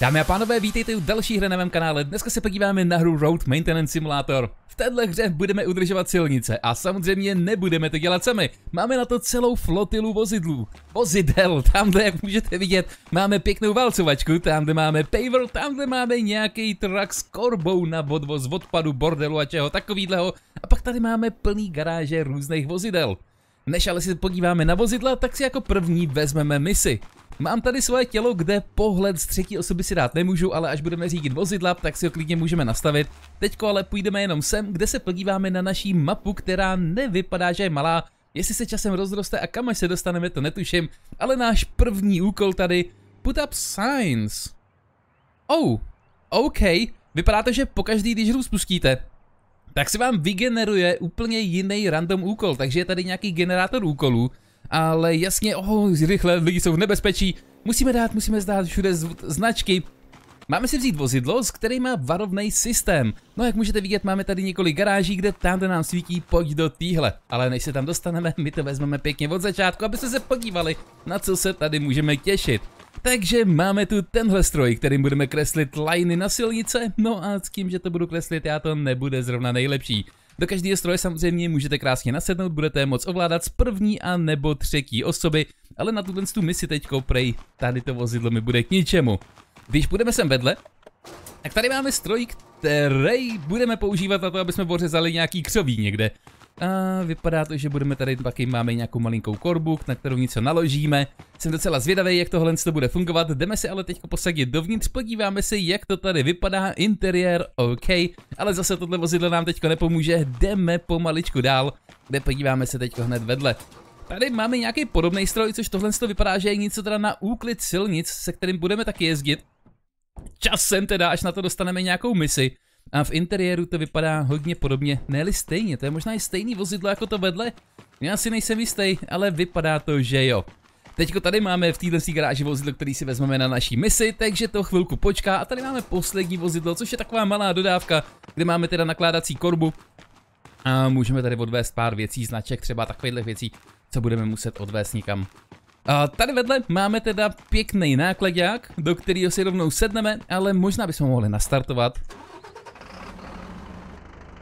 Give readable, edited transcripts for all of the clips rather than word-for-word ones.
Dámy a pánové, vítejte u další hry na mém kanále. Dneska se podíváme na hru Road Maintenance Simulator. V této hře budeme udržovat silnice a samozřejmě nebudeme to dělat sami. Máme na to celou flotilu vozidel, tamhle jak můžete vidět, máme pěknou válcovačku, tamhle máme paver, tamhle máme nějaký truck s korbou na odvoz odpadu, bordelu a čeho takovýhleho. A pak tady máme plný garáže různých vozidel. Než ale si podíváme na vozidla, tak si jako první vezmeme misi. Mám tady svoje tělo, kde pohled z třetí osoby si dát nemůžu, ale až budeme řídit vozidla, tak si ho klidně můžeme nastavit. Teďko ale půjdeme jenom sem, kde se podíváme na naší mapu, která nevypadá, že je malá. Jestli se časem rozroste a kam až se dostaneme, to netuším. Ale náš první úkol tady, put up signs. Oh, OK, vypadá to, že pokaždý, když hru spustíte, tak se vám vygeneruje úplně jiný random úkol, takže je tady nějaký generátor úkolů. Ale jasně, rychle, lidi jsou v nebezpečí, musíme zdát všude značky. Máme si vzít vozidlo, s kterým má varovný systém. No jak můžete vidět, máme tady několik garáží, kde tamhle nám svítí pojď do týhle. Ale než se tam dostaneme, my to vezmeme pěkně od začátku, aby se podívali, na co se tady můžeme těšit. Takže máme tu tenhle stroj, kterým budeme kreslit liney na silnice, no a s tím, že to budu kreslit já, to nebude zrovna nejlepší. Do každého stroje samozřejmě můžete krásně nasednout, budete moc ovládat z první a nebo třetí osoby, ale na tuto misi teďko prej, tady to vozidlo mi bude k ničemu. Když půjdeme sem vedle, tak tady máme stroj, který budeme používat na to, aby jsme ořezali nějaký křoví někde. A vypadá to, že budeme tady taky, máme nějakou malinkou korbu, na kterou něco naložíme. Jsem docela zvědavý, jak tohle to bude fungovat. Jdeme se ale teďko posadit dovnitř, podíváme se, jak to tady vypadá, interiér, OK. Ale zase tohle vozidlo nám teďko nepomůže, jdeme pomaličku dál, kde podíváme se teďko hned vedle. Tady máme nějaký podobný stroj, což tohle to vypadá, že je něco teda na úklid silnic, se kterým budeme taky jezdit. Časem teda, až na to dostaneme nějakou misi. A v interiéru to vypadá hodně podobně, ne-li stejně, to je možná i stejný vozidlo jako to vedle. Já si nejsem jistý, ale vypadá to, že jo. Teďko tady máme v této garáži vozidlo, který si vezmeme na naší misi, takže to chvilku počká. A tady máme poslední vozidlo, což je taková malá dodávka, kde máme teda nakládací korbu. A můžeme tady odvést pár věcí, značek, třeba takových věcí, co budeme muset odvést nikam. A tady vedle máme teda pěkný nákladák, do kterého si rovnou sedneme, ale možná bychom mohli nastartovat.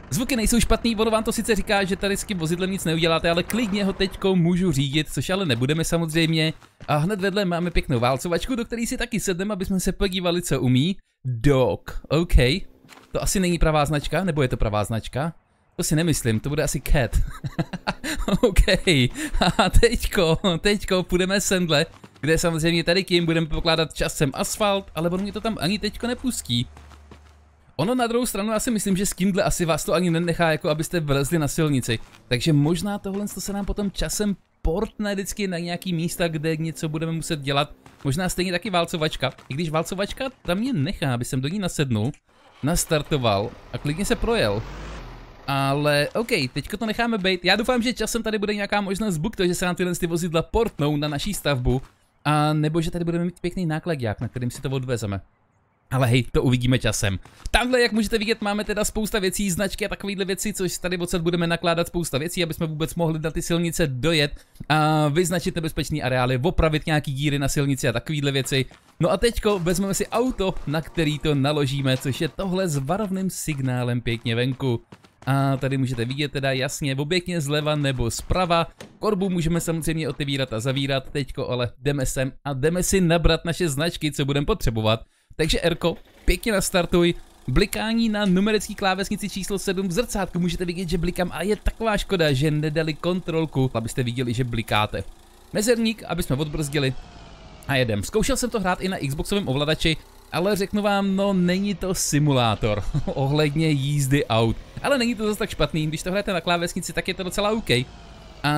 Zvuky nejsou špatný, ono vám to sice říká, že tady s tím vozidlem nic neuděláte, ale klidně ho teďko můžu řídit, což ale nebudeme samozřejmě. A hned vedle máme pěknou válcovačku, do které si taky sedneme, aby jsme se podívali, co umí. Dog, OK. To asi není pravá značka, nebo je to pravá značka? To si nemyslím, to bude asi cat. OK. A teďko půjdeme semhle, kde samozřejmě tady tím budeme pokládat časem asfalt, ale on mě to tam ani teďko nepustí. Ono na druhou stranu, já si myslím, že s tímhle asi vás to ani nenechá, jako abyste vlezli na silnici. Takže možná tohle se nám potom časem portne vždycky na nějaký místa, kde něco budeme muset dělat. Možná stejně taky válcovačka. I když válcovačka tam mě nechá, aby jsem do ní nasednul, nastartoval a klidně se projel. Ale OK, teďko to necháme být. Já doufám, že časem tady bude nějaká možnost bug, to, že se nám tyhle vozidla portnou na naší stavbu. A nebo že tady budeme mít pěkný nákladák, na kterým si to odvezeme. Ale hej, to uvidíme časem. Tamhle, jak můžete vidět, máme teda spousta věcí, značky a takovéhle věci, což tady odsud budeme nakládat spousta věcí, aby jsme vůbec mohli na ty silnice dojet a vyznačit nebezpečné areály, opravit nějaký díry na silnici a takovéhle věci. No a teďko vezmeme si auto, na který to naložíme, což je tohle s varovným signálem pěkně venku. A tady můžete vidět teda jasně, oběkně zleva nebo zprava. Korbu můžeme samozřejmě otevírat a zavírat, teďko ale jdeme sem a jdeme si nabrat naše značky, co budeme potřebovat. Takže Erko, pěkně nastartuj, blikání na numerický klávesnici číslo 7 v zrcátku, můžete vidět, že blikám a je taková škoda, že nedali kontrolku, abyste viděli, že blikáte. Mezerník, aby jsme odbrzdili a jedem. Zkoušel jsem to hrát i na Xboxovém ovladači, ale řeknu vám, no není to simulátor ohledně jízdy aut, ale není to zase tak špatný, když to hrajete na klávesnici, tak je to docela OK. A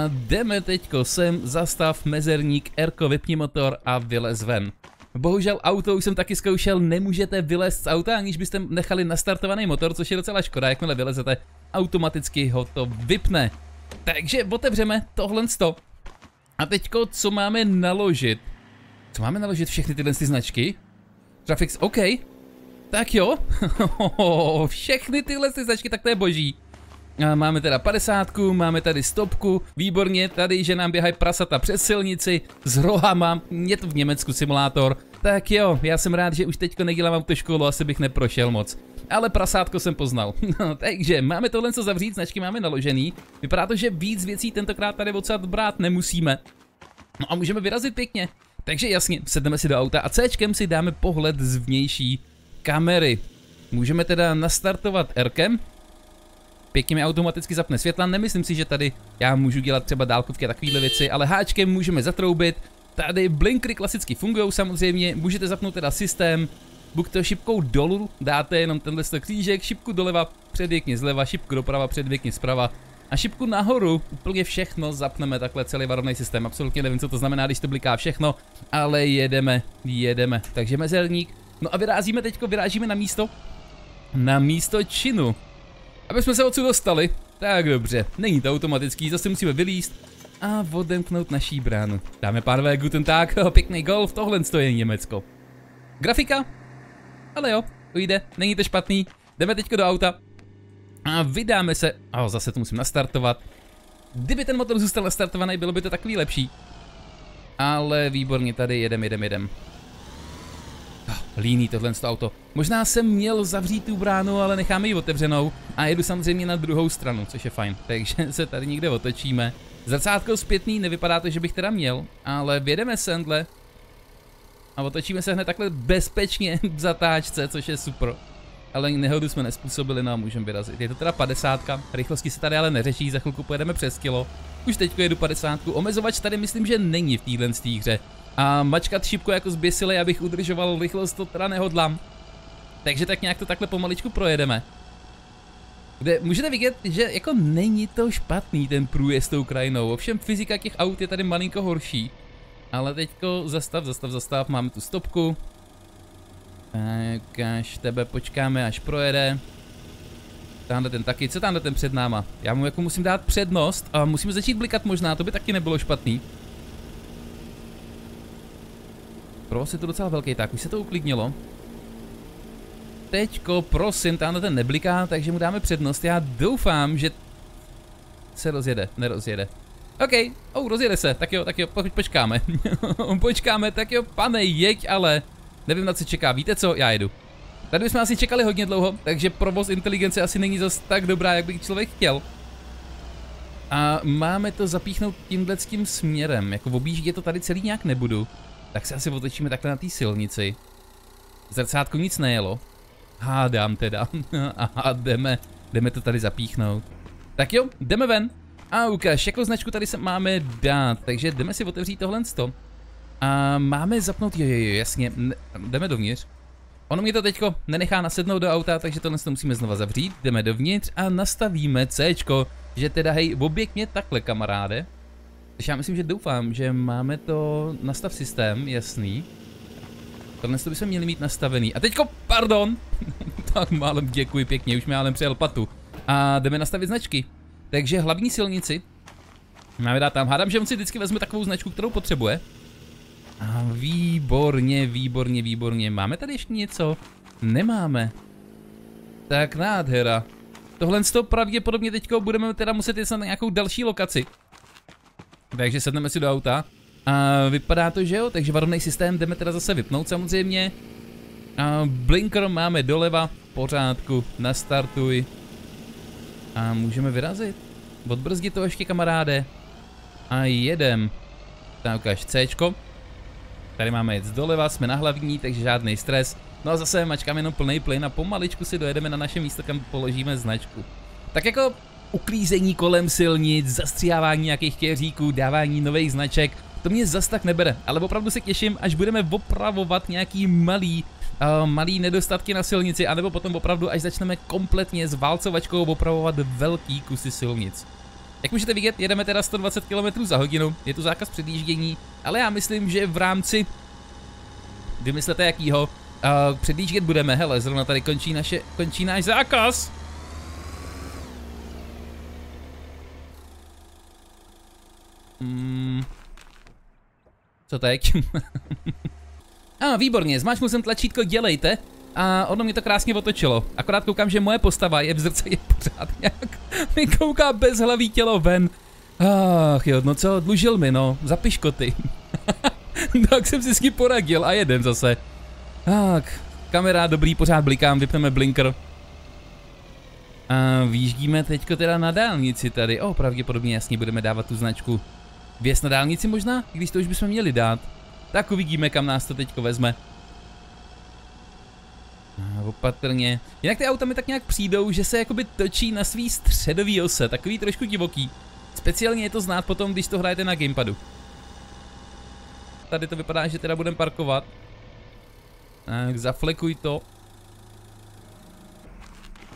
jdeme teďko sem, zastav, mezerník, Erko, vypni motor a vylez ven. Bohužel auto už jsem taky zkoušel, nemůžete vylézt z auta, aniž byste nechali nastartovaný motor, což je docela škoda, jakmile vylezete, automaticky ho to vypne. Takže otevřeme tohle stop. A teďko, co máme naložit? Co máme naložit, všechny tyhle značky? Trafix, OK. Tak jo, všechny tyhle značky, tak to je boží. A máme teda 50, máme tady stopku, výborně, tady, že nám běhají prasata přes silnici, s rohama, je to v Německu simulátor, Tak jo, já jsem rád, že už teďko nedělám autoškolu, asi bych neprošel moc. Ale prasátko jsem poznal. No, takže máme tohle co zavřít, značky máme naložený. Vypadá to, že víc věcí tentokrát tady odsad brát nemusíme. No a můžeme vyrazit pěkně. Takže jasně, sedneme si do auta a Cčkem si dáme pohled z vnější kamery. Můžeme teda nastartovat Erkem. Pěkně mi automaticky zapne světla, nemyslím si, že tady já můžu dělat třeba dálkovky a takovéhle věci, ale háčkem můžeme zatroubit. Tady blinkry klasicky fungují samozřejmě, můžete zapnout teda systém, buď to šipkou dolů, dáte jenom tenhle křížek, šipku doleva, předvěkně zleva, šipku doprava, předvěkně zprava a šipku nahoru, úplně všechno zapneme, takhle celý varovný systém, absolutně nevím, co to znamená, když to bliká všechno, ale jedeme, takže mezelník, no a vyrazíme teďko, vyrážíme na místo činu, aby jsme se odsud dostali, tak dobře, není to automatický, zase musíme vylíst a odemknout naší bránu. Dáme pánové guten Tag, pěkný golf, tohle je Německo. Grafika? Ale jo, ujde, není to špatný. Jdeme teďko do auta a vydáme se, zase to musím nastartovat. Kdyby ten motor zůstal nastartovaný, bylo by to takový lepší. Ale výborně, tady jedem. Líný tohle auto. Možná jsem měl zavřít tu bránu, ale necháme ji otevřenou a jedu samozřejmě na druhou stranu, což je fajn. Takže se tady někde otočíme. Zrcátko zpětný, nevypadá to, že bych teda měl, ale vyjedeme sendle a otočíme se hned takhle bezpečně v zatáčce, což je super. Ale nehodu jsme nespůsobili, no a můžeme vyrazit. Je to teda 50, rychlosti se tady ale neřeší, za chvilku pojedeme přes kilo. Už teďko jedu 50, omezovač tady myslím, že není v této hře. A mačkat šipko jako zběsilej, abych udržoval rychlost, to teda nehodlám. Takže tak nějak to takhle pomaličku projedeme. Kde můžete vidět, že jako není to špatný ten průjezd tou krajinou, ovšem fyzika těch aut je tady malinko horší. Ale teďko zastav, máme tu stopku. Tak až tebe počkáme, až projede. Tamhle ten taky, co tamhle ten před náma? Já mu jako musím dát přednost a musím začít blikat možná, to by taky nebylo špatný. Pros je to docela velký, tak už se to uklidnilo. Teďko, prosím, tamhle ten nebliká, takže mu dáme přednost. Já doufám, že se rozjede, nerozjede. OK, rozjede se, tak jo, počkáme. Počkáme, tak jo, pane, jeď, ale nevím, na co čeká, víte co, já jedu. Tady bychom asi čekali hodně dlouho, takže provoz inteligence asi není zas tak dobrá, jak by člověk chtěl. A máme to zapíchnout tímhletským směrem, jako v objíždě to tady celý nějak nebudu. Tak se asi otočíme takhle na té silnici. Zrcátko nic nejelo. Hádám teda. A jdeme to tady zapíchnout. Tak jo, jdeme ven. A ukáž, jakou značku tady se máme dát. Takže jdeme si otevřít tohle sto. A máme zapnout, jo, jasně, jdeme dovnitř. Ono mě to teďko nenechá nasednout do auta, takže tohle sto musíme znova zavřít. Jdeme dovnitř a nastavíme Cčko, že teda hej, oběkně takhle, kamaráde. Já myslím, že doufám, že máme to nastav systém, jasný. Tohle to bychom měli mít nastavený. A teďko, pardon. Tak málem děkuji pěkně, už málem přijel patu. A jdeme nastavit značky. Takže hlavní silnici. Máme dát tam, hádám, že on si vždycky vezme takovou značku, kterou potřebuje. A výborně. Máme tady ještě něco? Nemáme. Tak nádhera. Tohle to pravděpodobně teďko budeme teda muset jít na nějakou další lokaci. Takže sedneme si do auta a vypadá to, že jo, takže varovný systém jdeme teda zase vypnout samozřejmě. A blinker máme doleva, pořádku, nastartuj. A můžeme vyrazit. Odbrzdi to ještě, kamaráde. A jedem. Tak ukáž Cčko. Tady máme jet doleva, jsme na hlavní, takže žádný stres. No a zase mačkáme jenom plný plyn a pomaličku si dojedeme na naše místo, kam položíme značku. Tak jako uklízení kolem silnic, zastřihávání nějakých těříků, dávání nových značek, to mě zas tak nebere, ale opravdu se těším, až budeme opravovat nějaký malý nedostatky na silnici, anebo potom opravdu, až začneme kompletně s válcovačkou opravovat velký kusy silnic. Jak můžete vidět, jedeme teda 120 km za hodinu, je tu zákaz předjíždění, ale já myslím, že v rámci, vymyslete jakýho, předjíždět budeme, hele, zrovna tady končí náš zákaz. Co teď? Výborně, zmáčknul jsem tlačítko dělejte a ono mě to krásně otočilo. Akorát koukám, že moje postava je v zrcadle pořád nějak. Mi kouká bezhlavý tělo ven. Ach jo, no co, dlužil mi, no, zapiš koty. Tak jsem si s tím poradil a jedem zase. Tak, kamera dobrý, pořád blikám, vypneme blinker. A výjíždíme teďko teda na dálnici tady. O, pravděpodobně jasně budeme dávat tu značku vjezd na dálnici možná, když to už bychom měli dát. Tak uvidíme, kam nás to teďko vezme. Opatrně. Jinak ty auta mi tak nějak přijdou, že se jakoby točí na svý středový ose, takový trošku divoký. Speciálně je to znát potom, když to hrajete na gamepadu. Tady to vypadá, že teda budeme parkovat. Tak zaflekuj to.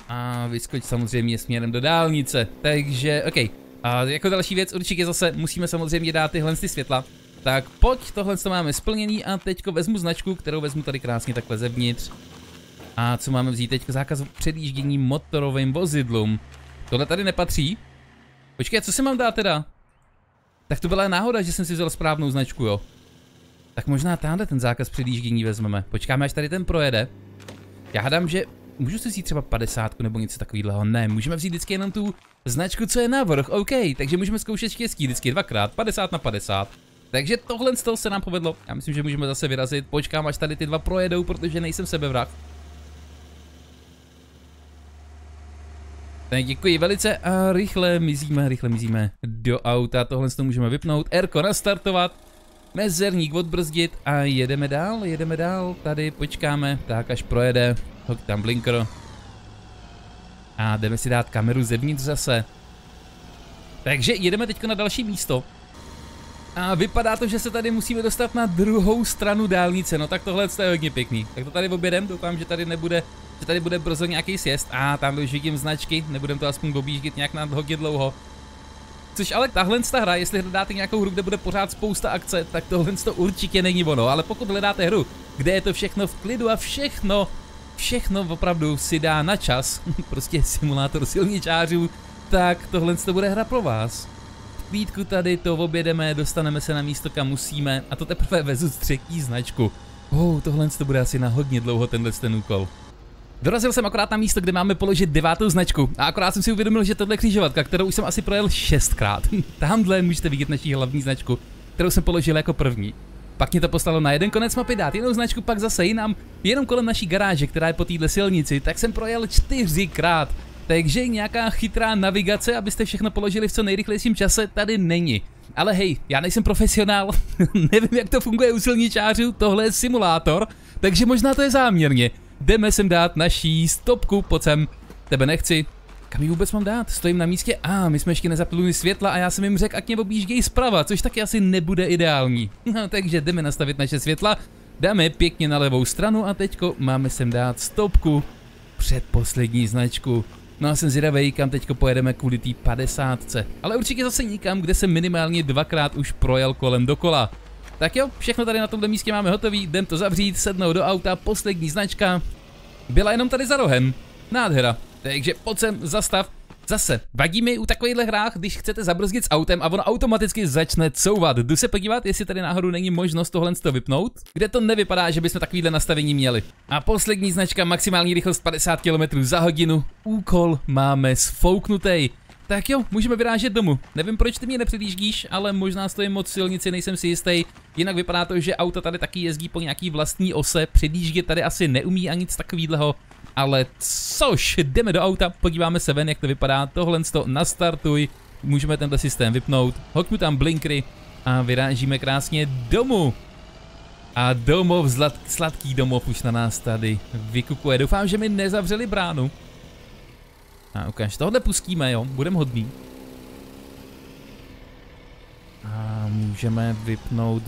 A vyskoč samozřejmě směrem do dálnice. Takže, ok. A jako další věc určitě zase musíme samozřejmě dát tyhle ty světla. Tak pojď, tohle to máme splněný a teďko vezmu značku, kterou vezmu tady krásně takhle zevnitř. A co máme vzít teďko? Zákaz předjíždění motorovým vozidlům. Tohle tady nepatří. Počkej, co si mám dát teda? Tak to byla náhoda, že jsem si vzal správnou značku, jo. Tak možná tamhle ten zákaz předjíždění vezmeme. Počkáme, až tady ten projede. Já hádám, že můžu si vzít třeba 50 nebo něco takového. Ne, můžeme vzít vždycky jenom tu značku, co je navrch. OK, takže můžeme zkoušet štěstí vždycky dvakrát, 50 na 50. Takže tohle z toho se nám povedlo. Já myslím, že můžeme zase vyrazit. Počkám, až tady ty dva projedou, protože nejsem sebevrah. Tak děkuji velice a rychle mizíme do auta. Tohle z toho můžeme vypnout. Erko nastartovat. Mezerník odbrzdit a jedeme dál, tady počkáme, tak až projede, hoď tam blinker. A jdeme si dát kameru zevnitř zase. Takže jedeme teď na další místo. A vypadá to, že se tady musíme dostat na druhou stranu dálnice, no tak tohle je hodně pěkný. Tak to tady objedem, doufám, že tady nebude, že tady bude brzo nějaký sjezd. A tam už vidím značky, nebudem to aspoň objíždět nějak na hodně dlouho. Což ale tahle hra, jestli hledáte nějakou hru, kde bude pořád spousta akce, tak tohle to určitě není ono, ale pokud hledáte hru, kde je to všechno v klidu a všechno opravdu si dá na čas, prostě simulátor silničářů, tak tohle to bude hra pro vás. V klídku tady to objedeme, dostaneme se na místo, kam musíme a to teprve vezu z třetí značku. Oh, tohle to bude asi na hodně dlouho ten úkol. Dorazil jsem akorát na místo, kde máme položit 9. značku a akorát jsem si uvědomil, že tohle křižovatka, kterou už jsem asi projel 6krát. Tamhle můžete vidět naší hlavní značku, kterou jsem položil jako první. Pak mě to poslalo na jeden konec mapy dát jinou značku, pak zase jinam, jenom kolem naší garáže, která je po téhle silnici, tak jsem projel 4krát. Takže nějaká chytrá navigace, abyste všechno položili v co nejrychlejším čase, tady není. Ale hej, já nejsem profesionál, nevím jak to funguje u silničářů, tohle je simulátor, takže možná to je záměrně. Jdeme sem dát naší stopku, pojď sem, tebe nechci. Kam ji vůbec mám dát? Stojím na místě a my jsme ještě nezapnuli světla a já jsem jim řekl, ať mě objíždějí zprava, což taky asi nebude ideální. No, takže jdeme nastavit naše světla, dáme pěkně na levou stranu a teďko máme sem dát stopku, předposlední značku. No a jsem zvědavej, kam teďko pojedeme kvůli té 50. Ale určitě zase nikam, kde jsem minimálně 2krát už projel kolem dokola. Tak jo, všechno tady na tomhle místě máme hotový, jdem to zavřít, sednou do auta, poslední značka byla jenom tady za rohem, nádhera, takže pojď sem, zastav, zase, vadí mi u takovýchhle hrách, když chcete zabrzdit s autem a ono automaticky začne couvat, jdu se podívat, jestli tady náhodou není možnost tohle z toho vypnout, kde to nevypadá, že bychom takovýhle nastavení měli. A poslední značka, maximální rychlost 50 km za hodinu, úkol máme sfouknutý. Tak jo, můžeme vyrážet domů. Nevím, proč ty mě nepředjíždíš, ale možná stojím moc silnici, nejsem si jistý. Jinak vypadá to, že auta tady taky jezdí po nějaký vlastní ose, předjíždět tady asi neumí a nic takovýhleho. Ale což, jdeme do auta, podíváme se ven, jak to vypadá, tohle z toho nastartuj, můžeme tenhle systém vypnout, hoď mu tam blinkry a vyrážíme krásně domů. A domov, sladký domov už na nás tady vykukuje, doufám, že mi nezavřeli bránu. A ukáž, tohle pustíme, jo, budeme hodný. A můžeme vypnout,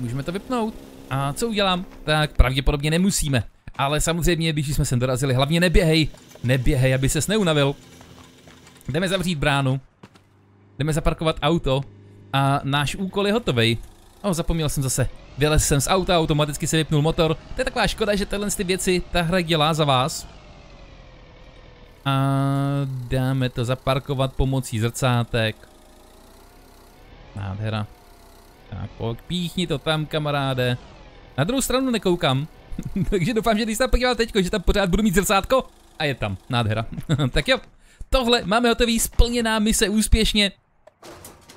můžeme to vypnout. A co udělám? Tak pravděpodobně nemusíme. Ale samozřejmě, když jsme sem dorazili, hlavně neběhej, aby ses neunavil. Jdeme zavřít bránu, jdeme zaparkovat auto a náš úkol je hotovej. O, zapomněl jsem zase, vylez jsem z auta, automaticky se vypnul motor. To je taková škoda, že tyhle ty věci ta hra dělá za vás. A dáme to zaparkovat pomocí zrcátek. Nádhera. Tak pojď, píchni to tam, kamaráde. Na druhou stranu nekoukám, takže doufám, že když se tam podíval teďko, že tam pořád budu mít zrcátko a je tam, nádhera. Tak jo, tohle máme hotový, splněná mise úspěšně.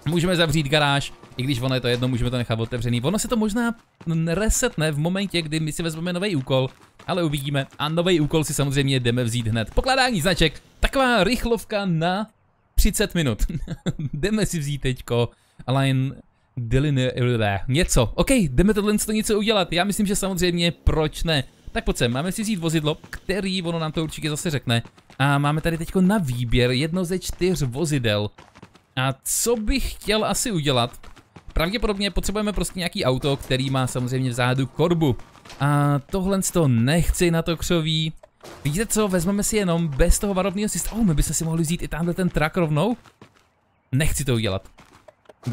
Můžeme zavřít garáž, i když ono je to jedno, můžeme to nechat otevřený. Ono se to možná resetne v momentě, kdy my si vezmeme nový úkol, ale uvidíme. A nový úkol si samozřejmě jdeme vzít hned. Pokládání značek, taková rychlovka na 30 minut. Jdeme si vzít teďko Align Delinear, něco. OK, jdeme tohle něco udělat. Já myslím, že samozřejmě proč ne. Tak pojď sem, máme si vzít vozidlo, který ono nám to určitě zase řekne. A máme tady teďko na výběr jedno ze 4 vozidel. A co bych chtěl asi udělat? Pravděpodobně potřebujeme prostě nějaký auto, který má samozřejmě vzadu korbu. A tohle to nechci na to křoví. Víte co, vezmeme si jenom bez toho varovného systému. My bychom si mohli vzít i tamhle ten trak rovnou. Nechci to udělat.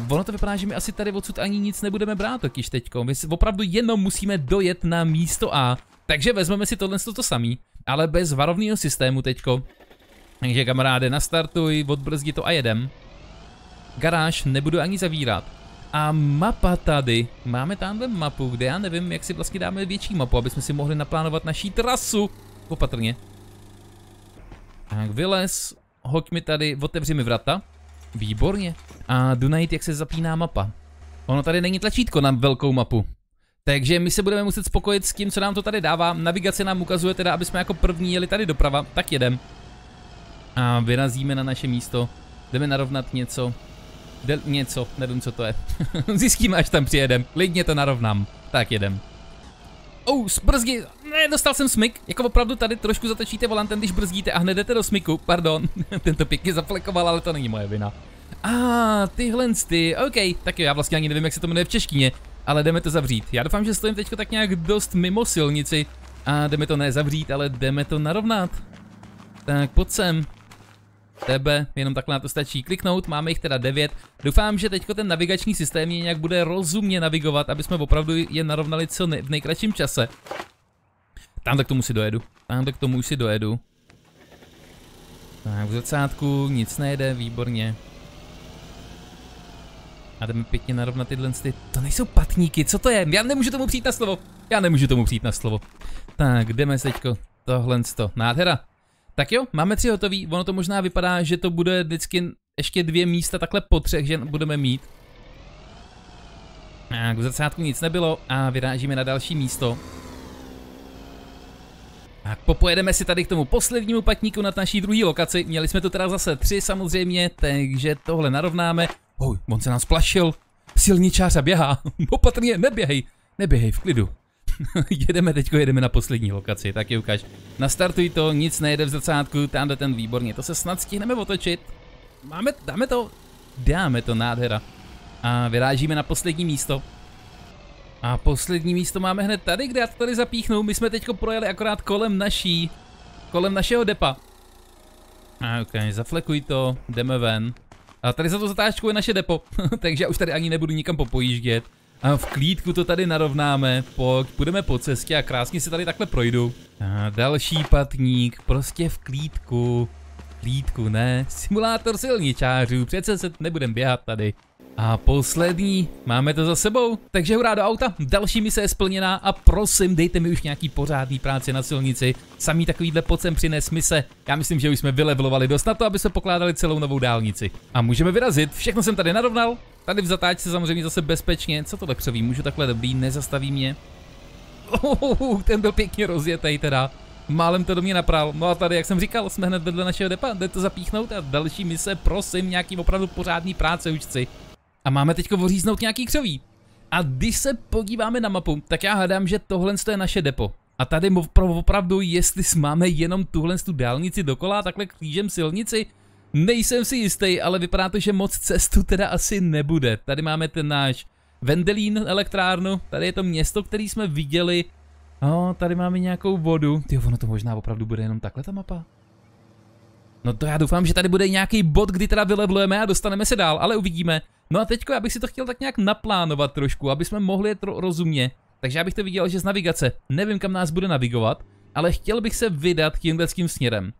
Ono to vypadá, že my asi tady odsud ani nic nebudeme brát totiž teďko. My opravdu jenom musíme dojet na místo A. Takže vezmeme si tohle to samý, ale bez varovného systému teďko. Takže kamaráde, nastartuj, odbrzdi to a jedem. Garáž nebudu ani zavírat. A mapa tady. Máme tamhle mapu, kde já nevím, jak si vlastně dáme větší mapu, aby jsme si mohli naplánovat naší trasu. Opatrně. Tak vylez, hoď mi tady, otevři mi vrata. Výborně. A jdu najít, jak se zapíná mapa. Ono tady není tlačítko na velkou mapu. Takže my se budeme muset spokojit s tím, co nám to tady dává. Navigace nám ukazuje teda, aby jsme jako první jeli tady doprava. Tak jedem. A vyrazíme na naše místo. Jdeme narovnat něco. Něco, nevím, co to je. Zjistíme, až tam přijedem. Lidně to narovnám. Tak jedem. Brzdi. Ne, dostal jsem smyk. Jako opravdu tady trošku zatočíte volantem, když brzdíte a hned jdete do smyku. Pardon, tento pěkně zaplekoval, ale to není moje vina. Tyhle ty. OK, tak jo, já vlastně ani nevím, jak se to jmenuje v češtině, ale jdeme to zavřít. Já doufám, že stojím teďko tak nějak dost mimo silnici a jdeme to ne zavřít, ale jdeme to narovnat. Tak pojď sem. Tebe, jenom takhle na to stačí kliknout, máme jich teda 9. Doufám, že teďko ten navigační systém je nějak bude rozumně navigovat, aby jsme opravdu je narovnali co v nejkratším čase. Tamhle k tomu si dojedu, Tak v zrcátku nic nejde, výborně. A jdeme pěkně narovnat tyhle ty. To nejsou patníky, co to je? Já nemůžu tomu přijít na slovo. Tak jdeme teďko, tohle to, nádhera. Tak jo, máme 3 hotový, ono to možná vypadá, že to bude vždycky ještě 2 místa takhle po 3, že budeme mít. A k zrcátku nic nebylo a vyrážíme na další místo. A popojedeme si tady k tomu poslednímu patníku na naší druhé lokaci, měli jsme to teda zase 3 samozřejmě, takže tohle narovnáme. Hoj, on se nás plašil, silničář a běhá, opatrně, neběhej, v klidu. Jedeme teďko, jedeme na poslední lokaci, tak je ukáž. Nastartuj to, nic nejde v zrcátku, tamhle ten výborně, to se snad stihneme otočit. Dáme to, nádhera. A vyrážíme na poslední místo. A poslední místo máme hned tady, kde já to tady zapíchnu, my jsme teďko projeli akorát kolem našeho depa. A ok, zaflekuj to, jdeme ven. A tady za to zatáčkou je naše depo, takže já už tady ani nebudu nikam popojíždět. A v klídku to tady narovnáme, půjdeme po cestě a krásně si tady takhle projdu. A další patník, prostě v klídku. Klídku, ne, simulátor silničářů, přece se nebudem běhat tady. A poslední, máme to za sebou, takže hurá do auta, další mise je splněná a prosím dejte mi už nějaký pořádný práci na silnici. Samý takovýhle pocem přines mise, já myslím, že už jsme vylevelovali dost na to, aby jsme pokládali celou novou dálnici. A můžeme vyrazit, všechno jsem tady narovnal. Tady v zatáčce samozřejmě zase bezpečně, co tohle křoví, můžu takhle dobrý, nezastaví mě. Ten byl pěkně rozjetej teda, málem to do mě napral. No a tady, jak jsem říkal, jsme hned vedle našeho depa, jde to zapíchnout a další mise, prosím, nějaký opravdu pořádný práce učci. A máme teďko oříznout nějaký křoví. A když se podíváme na mapu, tak já hádám, že tohle je naše depo. A tady opravdu, jestli máme jenom tuhle tu dálnici dokola, takhle křížem silnici, nejsem si jistý, ale vypadá to, že moc cestu teda asi nebude. Tady máme ten náš Vendelín elektrárnu, tady je to město, které jsme viděli. Tady máme nějakou vodu. Tyjo, ono to možná opravdu bude jenom takhle ta mapa. No to já doufám, že tady bude nějaký bod, kdy teda vylevlujeme a dostaneme se dál, ale uvidíme. No a teďko já bych si to chtěl tak nějak naplánovat trošku, aby jsme mohli jet rozumně. Takže já bych to viděl, že z navigace nevím, kam nás bude navigovat, ale chtěl bych se vydat tímhletským směrem.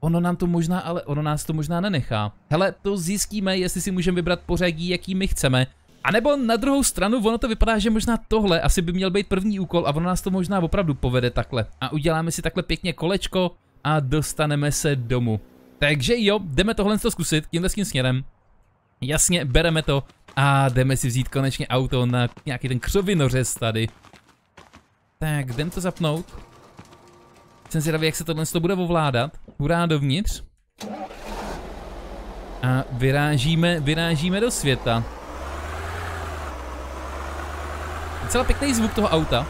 Ono nás to možná nenechá. Hele, to zjistíme, jestli si můžeme vybrat pořadí, jaký my chceme. A nebo na druhou stranu, ono to vypadá, že možná tohle asi by měl být první úkol a ono nás to možná opravdu povede takhle. A uděláme si takhle pěkně kolečko a dostaneme se domů. Takže jo, jdeme tohle zkusit tímhle směrem. Jasně, bereme to a jdeme si vzít konečně auto na nějaký ten křovinořez tady. Tak, jdem to zapnout. Jsem zvědavý, jak se tohle bude ovládat. Hurá dovnitř. A vyrážíme do světa. Docela pěkný zvuk toho auta.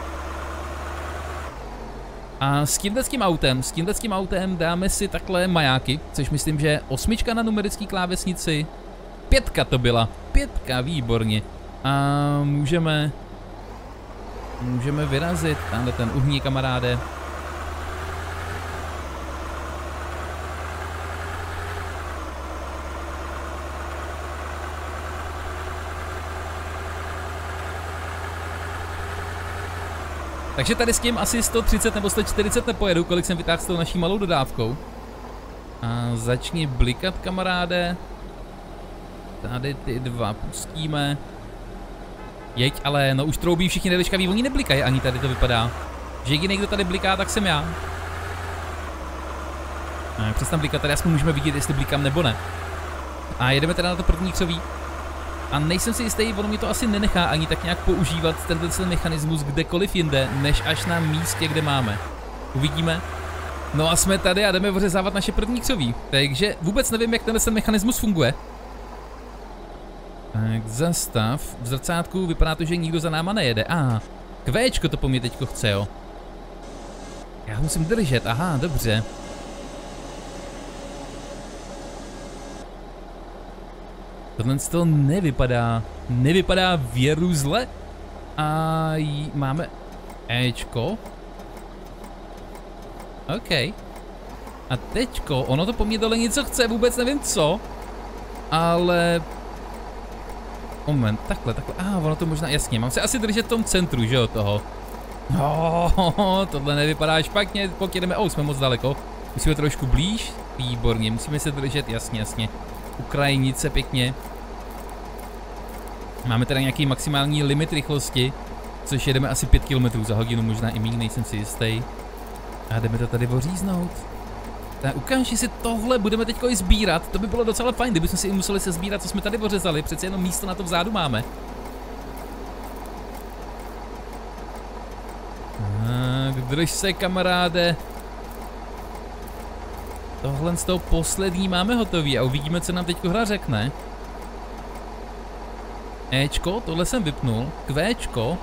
A s tímhletským autem dáme si takhle majáky, což myslím, že 8 na numerické klávesnici. 5 to byla. 5, výborně. A můžeme vyrazit. Tamhle ten uhní, kamaráde. Takže tady s tím asi 130 nebo 140 nepojedu, kolik jsem vytáhl s tou naší malou dodávkou. A začni blikat, kamaráde. Tady ty dva pustíme. Jeď, ale no už troubí všichni nevyškaví, oni neblikají ani tady to vypadá. Že jediný, kdo tady bliká, tak jsem já. Přestan blikat, tady aspoň můžeme vidět, jestli blikám nebo ne. A jedeme teda na to první křoví. A nejsem si jistý, ono mě to asi nenechá ani tak nějak používat tenhle mechanismus kdekoliv jinde, než až na místě, kde máme. Uvidíme. No a jsme tady a jdeme ořezávat naše první křoví. Takže vůbec nevím, jak tenhle mechanismus funguje. Tak zastav. V zrcátku vypadá to, že nikdo za náma nejede. Aha, kvéčko to po mně teďko chce, jo. Já ho musím držet, aha, dobře. Tohle to nevypadá věru zle. A máme Ečko. OK. A teďko, ono to po mně dole něco chce, vůbec nevím co. Ale... moment, takhle. A ono to možná, jasně, mám se asi držet v tom centru, že jo, toho. No, tohle nevypadá špatně, pokud jdeme, jsme moc daleko. Musíme trošku blíž, výborně, musíme se držet, jasně. Ukrajinice pěkně. Máme teda nějaký maximální limit rychlosti, což jedeme asi 5 km za hodinu, možná i méně, nejsem si jistý. A jdeme to tady oříznout. Tak ukáži si tohle, budeme teď i sbírat, to by bylo docela fajn, kdybychom si i museli sbírat, co jsme tady ořezali, přece jenom místo na to vzadu máme. Tak, drž se, kamaráde. Tohle z toho poslední máme hotový a uvidíme, co nám teď hra řekne. Ečko, tohle jsem vypnul. Kvéčko,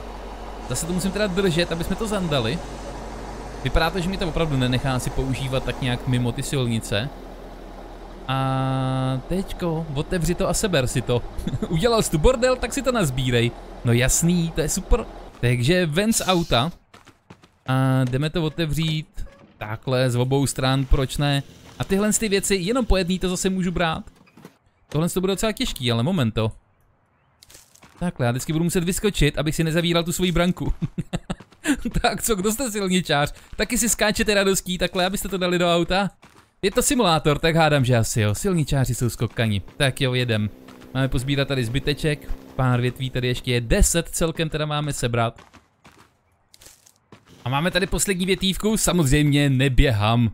zase to musím teda držet, aby jsme to zandali. Vypadá to, že mě to opravdu nenechá si používat tak nějak mimo ty silnice. A teďko, otevři to a seber si to. Udělal jsi tu bordel, tak si to nazbírej. No jasný, to je super. Takže ven z auta. A jdeme to otevřít takhle z obou stran, proč ne? A tyhle ty věci, jenom po jedný to zase můžu brát. Tohle to bude docela těžký, ale momento. Takhle, já vždycky budu muset vyskočit, abych si nezavíral tu svoji branku. Tak co, kdo jste silničář? Taky si skáčete radostí takhle, abyste to dali do auta? Je to simulátor, tak hádám, že asi jo. Silničáři jsou skokani. Tak jo, jedem. Máme pozbírat tady zbyteček. Pár větví, tady ještě je 10 celkem, teda máme sebrat. A máme tady poslední větívku, samozřejmě neběhám,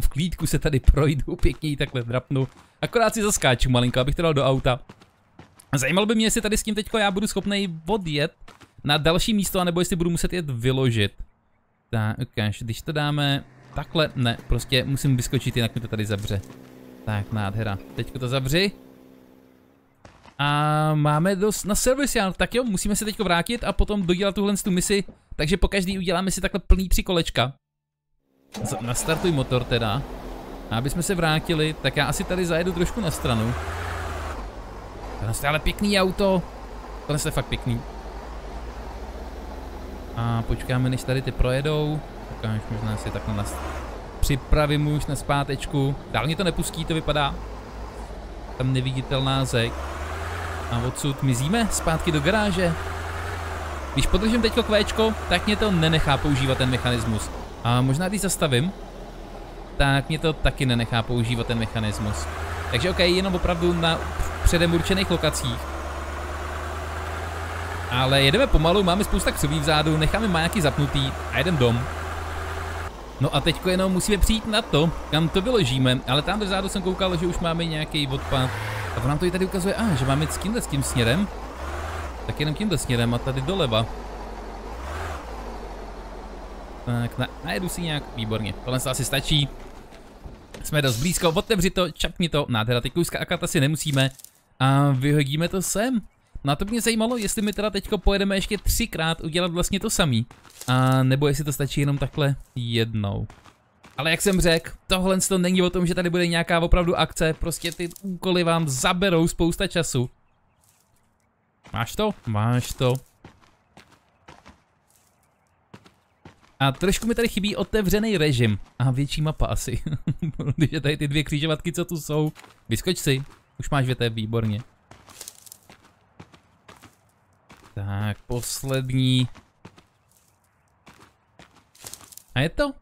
v klídku se tady projdu, pěkně ji takhle drapnu. Akorát si zaskáču malinko, abych to dal do auta. Zajímalo by mě, jestli tady s tím teďko já budu schopnej odjet na další místo, anebo jestli budu muset jet vyložit. Tak, ukáž, když to dáme takhle, ne, prostě musím vyskočit, jinak mi to tady zabře. Tak, nádhera, teďko to zabři. A máme dost na servis, tak jo, musíme se teďko vrátit a potom dodělat tuhle tu misi. Takže po každý uděláme si takhle plný 3 kolečka. Nastartuj motor teda. A aby jsme se vrátili, tak já asi tady zajedu trošku na stranu. Tohle je ale pěkný auto. Tohle je fakt pěkný. A počkáme, než tady ty projedou. Ukáž, možná si takhle připravím už na zpátečku. Dál mě to nepustí, to vypadá. Tam neviditelná zeď. A odsud mizíme zpátky do garáže. Když podržím teďko kvéčko, tak mě to nenechá používat ten mechanismus. A možná když zastavím, tak mě to taky nenechá používat ten mechanismus. Takže ok, jenom opravdu na předem určených lokacích. Ale jedeme pomalu, máme spousta křoví vzadu, necháme majáky zapnutý a jedem dom. No a teďko jenom musíme přijít na to, kam to vyložíme, ale tam vzadu jsem koukal, že už máme nějaký odpad. Tak nám to i tady ukazuje, že máme jít s tím směrem. Tak jenom tímhle směrem a tady doleva. Tak najedu si nějak, výborně, tohle se asi stačí. Jsme dost blízko, otevři to, čapni to, nádhera, ty kouska a kata si nemusíme. A vyhodíme to sem. No a to mě zajímalo, jestli my teda teďko pojedeme ještě 3krát udělat vlastně to samý. A nebo jestli to stačí jenom takhle jednou. Ale jak jsem řekl, tohle to není o tom, že tady bude nějaká opravdu akce, prostě ty úkoly vám zaberou spousta času. Máš to? Máš to. A trošku mi tady chybí otevřený režim. A větší mapa asi. Protože tady ty dvě křižovatky, co tu jsou. Vyskoč si. Už máš větev, výborně. Tak, poslední. A je to.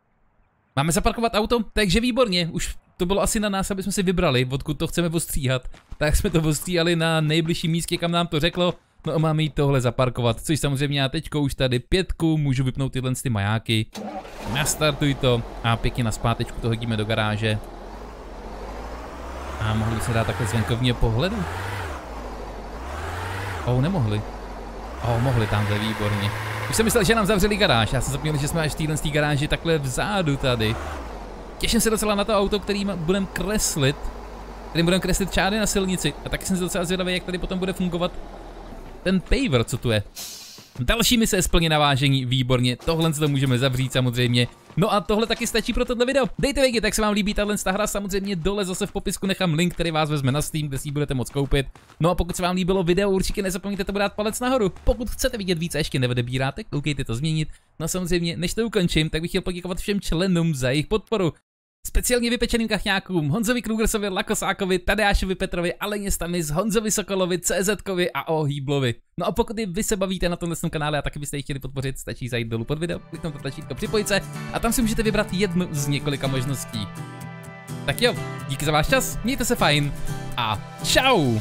Máme zaparkovat auto, takže výborně. Už to bylo asi na nás, aby jsme si vybrali, odkud to chceme ostříhat. Tak jsme to ostříhali na nejbližším místě, kam nám to řeklo. No a máme jít tohle zaparkovat, což samozřejmě já teďko už tady 5, můžu vypnout tyhle ty majáky. Nastartuj to a pěkně na zpátečku to hodíme do garáže. A mohli by se dát takhle z venkovního pohledu? Nemohli. Mohli tamhle, výborně. Už jsem myslel, že nám zavřeli garáž, já jsem zapomněl, že jsme až v této garáži takhle vzadu tady. Těším se docela na to auto, kterým budeme kreslit čáry na silnici. A taky jsem se docela zvědavý, jak tady potom bude fungovat ten paver, co tu je. Další mise je splněna, vážení, výborně, tohle se to můžeme zavřít samozřejmě. No a tohle taky stačí pro tohle video. Dejte vědět, jak se vám líbí tahle hra, samozřejmě dole zase v popisku nechám link, který vás vezme na Steam, kde si ji budete moct koupit. No a pokud se vám líbilo video, určitě nezapomeňte to dát palec nahoru. Pokud chcete vidět víc a ještě neodebíráte, koukejte to změnit. No a samozřejmě, než to ukončím, tak bych chtěl poděkovat všem členům za jejich podporu. Speciálně vypečeným kachňákům, Honzovi Krugersovi, Lakosákovi, Tadeášovi Petrovi, Aleně Stamis, Honzovi Sokolovi, CZkovi a O Hýblovi. No a pokud i vy se bavíte na tomhle kanále a taky byste ji chtěli podpořit, stačí zajít dolů pod video, kliknout na tlačítko připojit se a tam si můžete vybrat jednu z několika možností. Tak jo, díky za váš čas, mějte se fajn a čau!